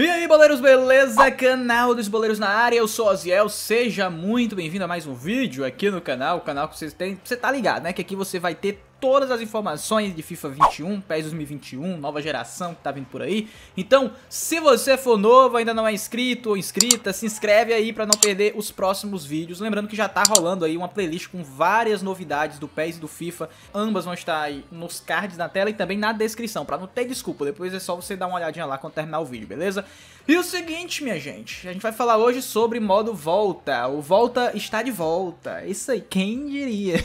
E aí, boleiros, beleza? Canal dos Boleiros na área, eu sou Osiel, seja muito bem-vindo a mais um vídeo aqui no canal, o canal que vocês têm, você tá ligado, né? Que aqui você vai ter todas as informações de FIFA 21, PES 2021, nova geração que tá vindo por aí. Então, se você for novo, ainda não é inscrito ou inscrita, se inscreve aí pra não perder os próximos vídeos. Lembrando que já tá rolando aí uma playlist com várias novidades do PES e do FIFA. Ambas vão estar aí nos cards na tela e também na descrição, pra não ter desculpa. Depois é só você dar uma olhadinha lá quando terminar o vídeo, beleza? E o seguinte, minha gente, a gente vai falar hoje sobre modo Volta. O Volta está de volta. Isso aí, quem diria?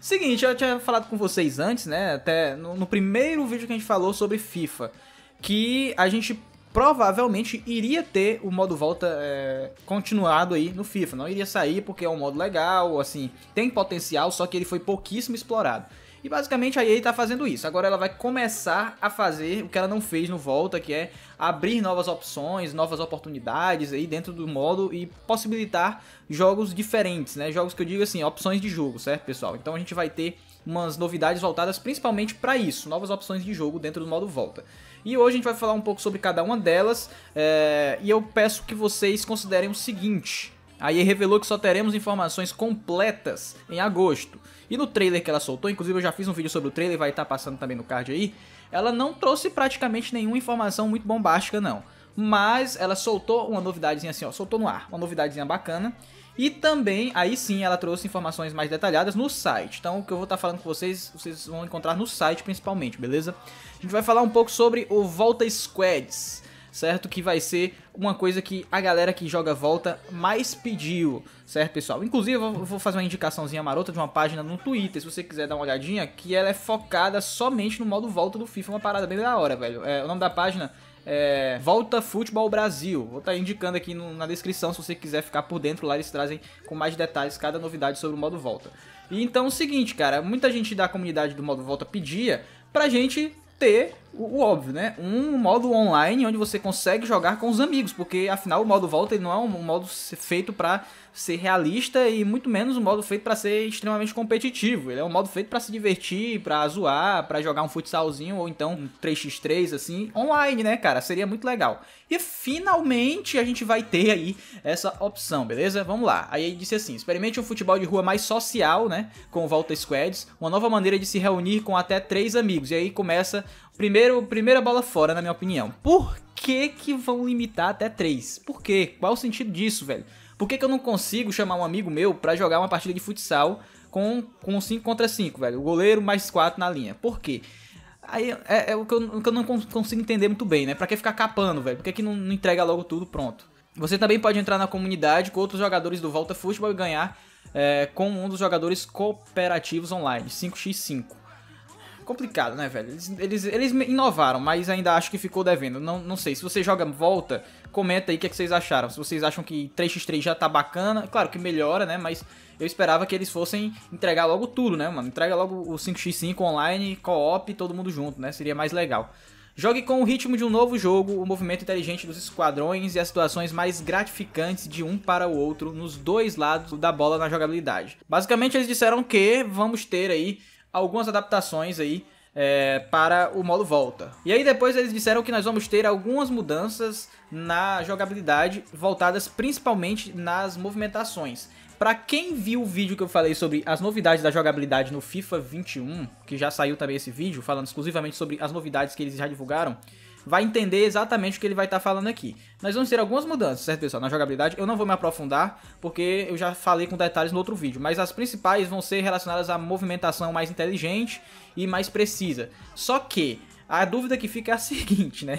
Seguinte, eu tinha falado com vocês antes, né, até no primeiro vídeo que a gente falou sobre FIFA, que a gente provavelmente iria ter o modo Volta continuado aí no FIFA, não iria sair porque é um modo legal, assim, tem potencial, só que ele foi pouquíssimo explorado. E basicamente a EA tá fazendo isso, agora ela vai começar a fazer o que ela não fez no Volta, que é abrir novas opções, novas oportunidades aí dentro do modo e possibilitar jogos diferentes, né? Jogos que eu digo assim, opções de jogo, certo, pessoal? Então a gente vai ter umas novidades voltadas principalmente para isso, novas opções de jogo dentro do modo Volta. E hoje a gente vai falar um pouco sobre cada uma delas, e eu peço que vocês considerem o seguinte... A EA revelou que só teremos informações completas em agosto. E no trailer que ela soltou, inclusive eu já fiz um vídeo sobre o trailer, vai estar passando também no card aí. Ela não trouxe praticamente nenhuma informação muito bombástica, não. Mas ela soltou uma novidadezinha assim, ó, soltou no ar, uma novidadezinha bacana. E também, aí sim, ela trouxe informações mais detalhadas no site. Então, o que eu vou estar falando com vocês, vocês vão encontrar no site principalmente, beleza? A gente vai falar um pouco sobre o Volta Squads, certo? Que vai ser uma coisa que a galera que joga Volta mais pediu, certo, pessoal? Inclusive, eu vou fazer uma indicaçãozinha marota de uma página no Twitter, se você quiser dar uma olhadinha, que ela é focada somente no modo Volta do FIFA, uma parada bem da hora, velho. O nome da página é Volta Futebol Brasil. Vou estar indicando aqui na descrição, se você quiser ficar por dentro lá, eles trazem com mais detalhes cada novidade sobre o modo Volta. E então é o seguinte, cara, muita gente da comunidade do modo Volta pedia pra gente... ter o óbvio, né? Um modo online onde você consegue jogar com os amigos, porque afinal o modo Volta ele não é um modo feito para ser realista e muito menos um modo feito para ser extremamente competitivo. Ele é um modo feito para se divertir, para zoar, para jogar um futsalzinho ou então um 3x3 assim, online, né, cara? Seria muito legal. E finalmente a gente vai ter aí essa opção, beleza? Vamos lá. Aí ele disse assim: experimente um futebol de rua mais social, né, com o Volta Squads, uma nova maneira de se reunir com até 3 amigos. E aí começa primeira bola fora, na minha opinião. Por que que vão limitar até 3? Por quê? Qual o sentido disso, velho? Por que que eu não consigo chamar um amigo meu pra jogar uma partida de futsal com 5 contra 5, velho? O goleiro mais 4 na linha. Por quê? Aí é o que eu não consigo entender muito bem, né? Pra que ficar capando, velho? Por que que não entrega logo tudo pronto? Você também pode entrar na comunidade com outros jogadores do Volta Futebol e ganhar com um dos jogadores cooperativos online, 5x5. Complicado, né, velho? Eles inovaram, mas ainda acho que ficou devendo. Não sei, se você joga Volta, comenta aí o que, é que vocês acharam. Se vocês acham que 3x3 já tá bacana, claro que melhora, né? Mas eu esperava que eles fossem entregar logo tudo, né, mano? Entrega logo o 5x5 online, co-op, todo mundo junto, né? Seria mais legal. Jogue com o ritmo de um novo jogo, o movimento inteligente dos esquadrões e as situações mais gratificantes de um para o outro nos dois lados da bola na jogabilidade. Basicamente, eles disseram que vamos ter aí algumas adaptações aí para o modo Volta. E aí depois eles disseram que nós vamos ter algumas mudanças na jogabilidade, voltadas principalmente nas movimentações. Para quem viu o vídeo que eu falei sobre as novidades da jogabilidade no FIFA 21, que já saiu também esse vídeo, falando exclusivamente sobre as novidades que eles já divulgaram, vai entender exatamente o que ele vai estar falando aqui. Nós vamos ter algumas mudanças, certo, pessoal? Na jogabilidade eu não vou me aprofundar, porque eu já falei com detalhes no outro vídeo, mas as principais vão ser relacionadas à movimentação mais inteligente e mais precisa. Só que a dúvida que fica é a seguinte, né?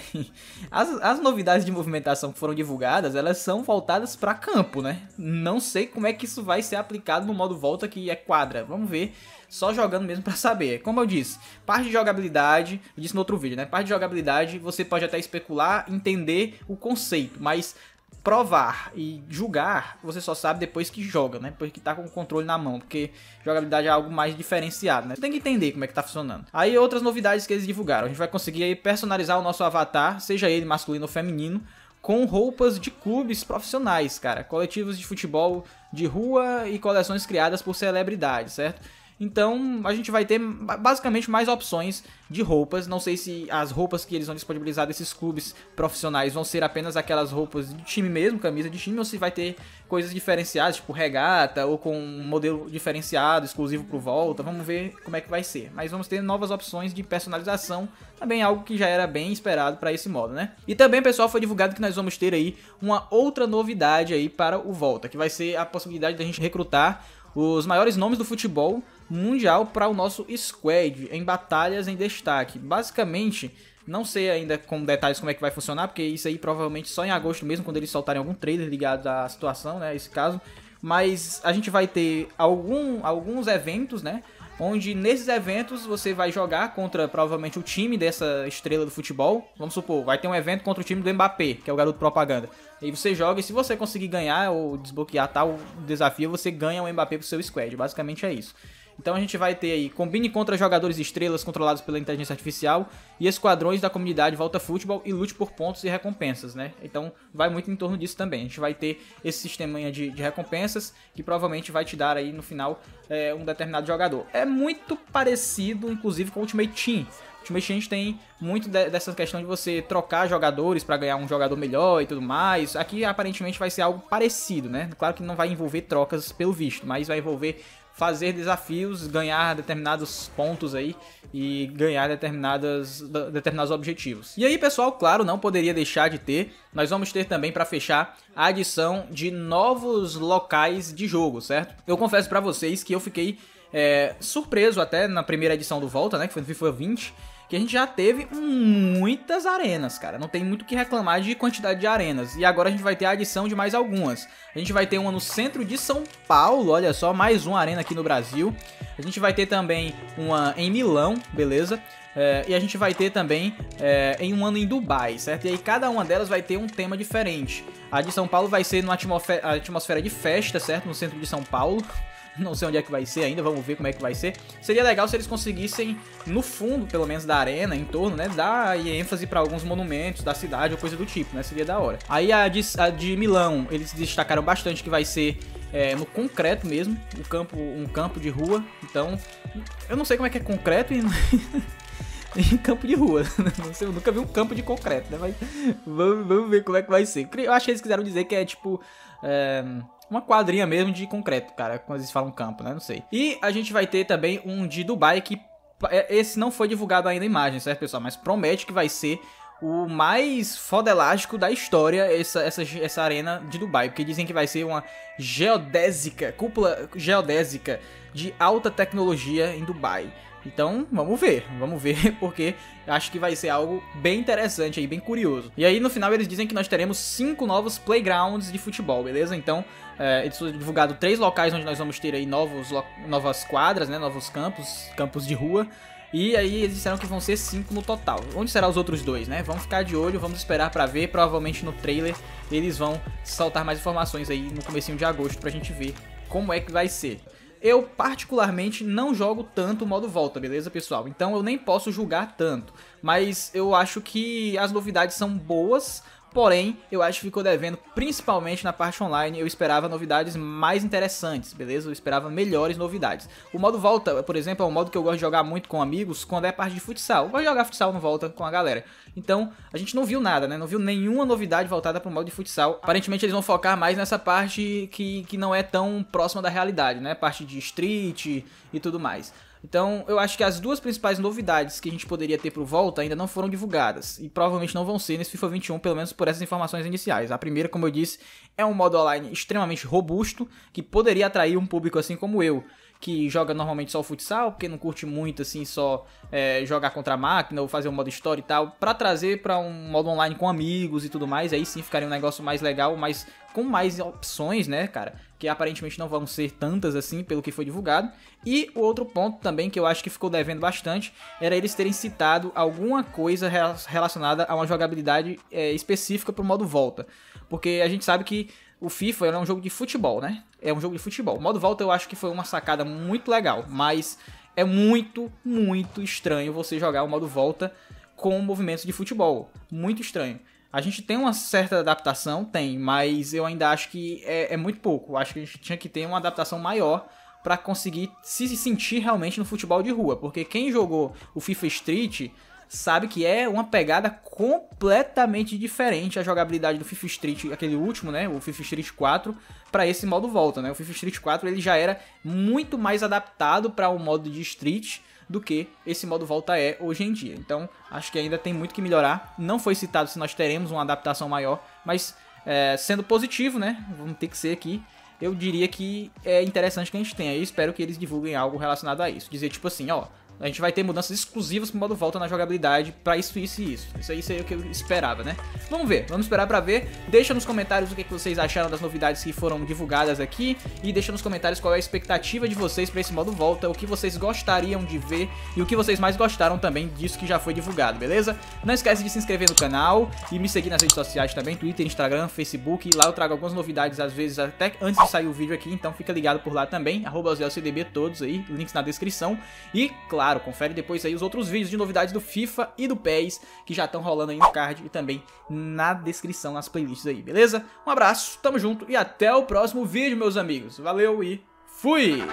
As novidades de movimentação que foram divulgadas, elas são voltadas para campo, né? Não sei como é que isso vai ser aplicado no modo Volta, que é quadra. Vamos ver, só jogando mesmo para saber. Como eu disse, parte de jogabilidade, eu disse no outro vídeo, né? Parte de jogabilidade você pode até especular, entender o conceito, mas provar e julgar você só sabe depois que joga, né? Depois que tá com o controle na mão, porque jogabilidade é algo mais diferenciado, né? Você tem que entender como é que tá funcionando. Aí outras novidades que eles divulgaram. A gente vai conseguir aí personalizar o nosso avatar, seja ele masculino ou feminino, com roupas de clubes profissionais, cara. Coletivos de futebol de rua e coleções criadas por celebridades, certo? Então a gente vai ter basicamente mais opções de roupas. Não sei se as roupas que eles vão disponibilizar desses clubes profissionais vão ser apenas aquelas roupas de time mesmo, camisa de time, ou se vai ter coisas diferenciadas, tipo regata, ou com um modelo diferenciado, exclusivo pro Volta. Vamos ver como é que vai ser. Mas vamos ter novas opções de personalização, também algo que já era bem esperado para esse modo, né? E também, pessoal, foi divulgado que nós vamos ter aí uma outra novidade aí para o Volta, que vai ser a possibilidade da gente recrutar os maiores nomes do futebol mundial para o nosso squad em batalhas em destaque. Basicamente, não sei ainda com detalhes como é que vai funcionar, porque isso aí provavelmente só em agosto mesmo, quando eles soltarem algum trailer ligado à situação, né, esse caso. Mas a gente vai ter alguns eventos, né, onde nesses eventos você vai jogar contra provavelmente o time dessa estrela do futebol. Vamos supor, vai ter um evento contra o time do Mbappé, que é o garoto propaganda. E você joga, e se você conseguir ganhar ou desbloquear tal desafio, você ganha o Mbappé pro seu squad. Basicamente é isso. Então a gente vai ter aí, combine contra jogadores estrelas controlados pela inteligência artificial e esquadrões da comunidade Volta Futebol e lute por pontos e recompensas, né? Então vai muito em torno disso também. A gente vai ter esse sistema de recompensas que provavelmente vai te dar aí no final um determinado jogador. É muito parecido, inclusive, com o Ultimate Team. Ultimate Team a gente tem muito dessa questão de você trocar jogadores para ganhar um jogador melhor e tudo mais. Aqui aparentemente vai ser algo parecido, né? Claro que não vai envolver trocas pelo visto, mas vai envolver fazer desafios, ganhar determinados pontos aí e ganhar determinados objetivos. E aí, pessoal, claro, não poderia deixar de ter. Nós vamos ter também, para fechar, a adição de novos locais de jogo, certo? Eu confesso para vocês que eu fiquei surpreso até na primeira edição do Volta, né, que foi no FIFA 20, que a gente já teve muitas arenas, cara. Não tem muito o que reclamar de quantidade de arenas. E agora a gente vai ter a adição de mais algumas. A gente vai ter uma no centro de São Paulo, olha só, mais uma arena aqui no Brasil. A gente vai ter também uma em Milão, beleza? E a gente vai ter também em um ano em Dubai, certo? E aí cada uma delas vai ter um tema diferente. A de São Paulo vai ser numa atmosfera de festa, certo? No centro de São Paulo. Não sei onde é que vai ser ainda, vamos ver como é que vai ser. Seria legal se eles conseguissem, no fundo, pelo menos da arena, em torno, né, dar ênfase para alguns monumentos da cidade ou coisa do tipo, né? Seria da hora. Aí a de Milão, eles destacaram bastante que vai ser no concreto mesmo, um campo de rua. Então, eu não sei como é que é concreto e... em campo de rua, não sei, eu nunca vi um campo de concreto, né, mas vamos ver como é que vai ser. Eu acho que eles quiseram dizer que é tipo uma quadrinha mesmo de concreto, cara, quando eles falam campo, né, não sei. E a gente vai ter também um de Dubai, que esse não foi divulgado ainda a imagem, certo, pessoal, mas promete que vai ser o mais fodelástico da história, essa arena de Dubai, porque dizem que vai ser uma geodésica, cúpula geodésica de alta tecnologia em Dubai. Então, vamos ver, porque acho que vai ser algo bem interessante aí, bem curioso. E aí, no final, eles dizem que nós teremos 5 novos playgrounds de futebol, beleza? Então, eles foram divulgados 3 locais onde nós vamos ter aí novas quadras, né? Novos campos de rua. E aí, eles disseram que vão ser 5 no total. Onde serão os outros 2, né? Vamos ficar de olho, vamos esperar pra ver. Provavelmente no trailer eles vão soltar mais informações aí no comecinho de agosto pra gente ver como é que vai ser. Eu, particularmente, não jogo tanto o modo Volta, beleza, pessoal? Então eu nem posso julgar tanto. Mas eu acho que as novidades são boas, porém, eu acho que ficou devendo, principalmente na parte online. Eu esperava novidades mais interessantes, beleza? Eu esperava melhores novidades. O modo Volta, por exemplo, é um modo que eu gosto de jogar muito com amigos quando é parte de futsal. Eu gosto de jogar futsal no Volta com a galera. Então, a gente não viu nada, né? Não viu nenhuma novidade voltada para o modo de futsal. Aparentemente, eles vão focar mais nessa parte que não é tão próxima da realidade, né? Parte de street e tudo mais. Então, eu acho que as duas principais novidades que a gente poderia ter pro Volta ainda não foram divulgadas. E provavelmente não vão ser nesse FIFA 21, pelo menos por essas informações iniciais. A primeira, como eu disse, é um modo online extremamente robusto, que poderia atrair um público assim como eu, que joga normalmente só o futsal, porque não curte muito assim só jogar contra a máquina ou fazer um modo história e tal, para trazer para um modo online com amigos e tudo mais. Aí sim ficaria um negócio mais legal, mas com mais opções, né, cara, que aparentemente não vão ser tantas assim pelo que foi divulgado. E o outro ponto também que eu acho que ficou devendo bastante era eles terem citado alguma coisa relacionada a uma jogabilidade específica para o modo Volta, porque a gente sabe que o FIFA é um jogo de futebol, né? É um jogo de futebol. O modo Volta eu acho que foi uma sacada muito legal, mas é muito, muito estranho você jogar o modo Volta com movimentos de futebol. Muito estranho. A gente tem uma certa adaptação, tem, mas eu ainda acho que é muito pouco. Acho que a gente tinha que ter uma adaptação maior para conseguir se sentir realmente no futebol de rua, porque quem jogou o FIFA Street sabe que é uma pegada completamente diferente a jogabilidade do FIFA Street, aquele último, né, o FIFA Street 4, para esse modo Volta, né? O FIFA Street 4 ele já era muito mais adaptado para um modo de Street do que esse modo Volta é hoje em dia. Então, acho que ainda tem muito que melhorar. Não foi citado se nós teremos uma adaptação maior, mas sendo positivo, né, vamos ter que ser aqui, eu diria que é interessante que a gente tenha. E espero que eles divulguem algo relacionado a isso. Dizer tipo assim, ó, a gente vai ter mudanças exclusivas pro modo Volta na jogabilidade pra isso, isso e isso. Isso aí seria o que eu esperava, né? Vamos ver, vamos esperar pra ver. Deixa nos comentários o que vocês acharam das novidades que foram divulgadas aqui. E deixa nos comentários qual é a expectativa de vocês pra esse modo Volta, o que vocês gostariam de ver e o que vocês mais gostaram também disso que já foi divulgado, beleza? Não esquece de se inscrever no canal e me seguir nas redes sociais também, Twitter, Instagram, Facebook. E lá eu trago algumas novidades, às vezes até antes de sair o vídeo aqui, então fica ligado por lá também. @osielcdb todos aí, links na descrição. E, claro, confere depois aí os outros vídeos de novidades do FIFA e do PES que já estão rolando aí no card e também na descrição, nas playlists aí, beleza? Um abraço, tamo junto e até o próximo vídeo, meus amigos. Valeu e fui!